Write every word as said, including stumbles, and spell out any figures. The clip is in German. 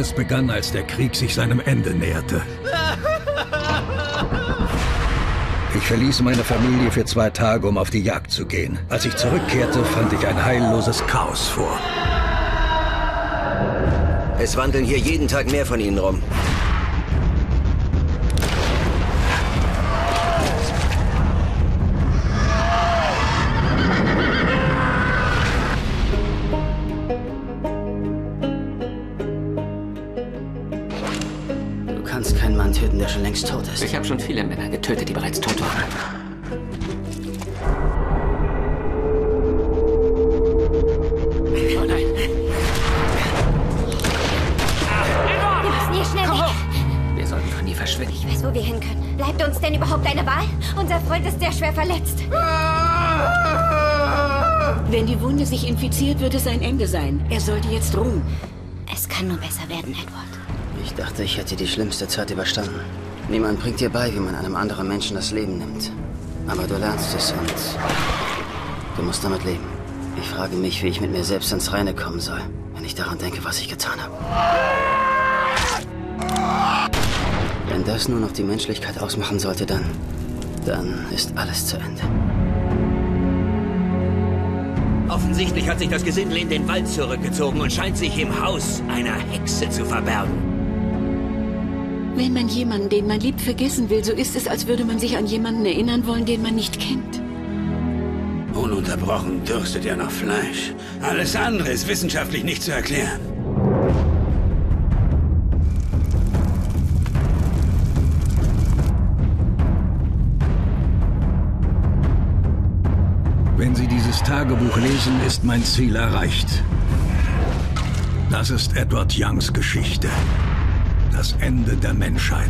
alles begann, als der Krieg sich seinem Ende näherte. Ich verließ meine Familie für zwei Tage, um auf die Jagd zu gehen. Als ich zurückkehrte, fand ich ein heilloses Chaos vor. Es wandeln hier jeden Tag mehr von ihnen rum. Du kannst keinen Mann töten, der schon längst tot ist. Ich habe schon viele Männer getötet, die bereits tot waren. Ich weiß, wo wir hin können. Bleibt uns denn überhaupt eine Wahl? Unser Freund ist sehr schwer verletzt. Wenn die Wunde sich infiziert, wird es ein Ende sein. Er sollte jetzt ruhen. Es kann nur besser werden, Edward. Ich dachte, ich hätte die schlimmste Zeit überstanden. Niemand bringt dir bei, wie man einem anderen Menschen das Leben nimmt. Aber du lernst es und du musst damit leben. Ich frage mich, wie ich mit mir selbst ins Reine kommen soll, wenn ich daran denke, was ich getan habe. Wenn das nur noch die Menschlichkeit ausmachen sollte, dann, dann ist alles zu Ende. Offensichtlich hat sich das Gesindel in den Wald zurückgezogen und scheint sich im Haus einer Hexe zu verbergen. Wenn man jemanden, den man liebt, vergessen will, so ist es, als würde man sich an jemanden erinnern wollen, den man nicht kennt. Ununterbrochen dürstet er nach Fleisch. Alles andere ist wissenschaftlich nicht zu erklären. Wenn Sie dieses Tagebuch lesen, ist mein Ziel erreicht. Das ist Edward Youngs Geschichte. Das Ende der Menschheit.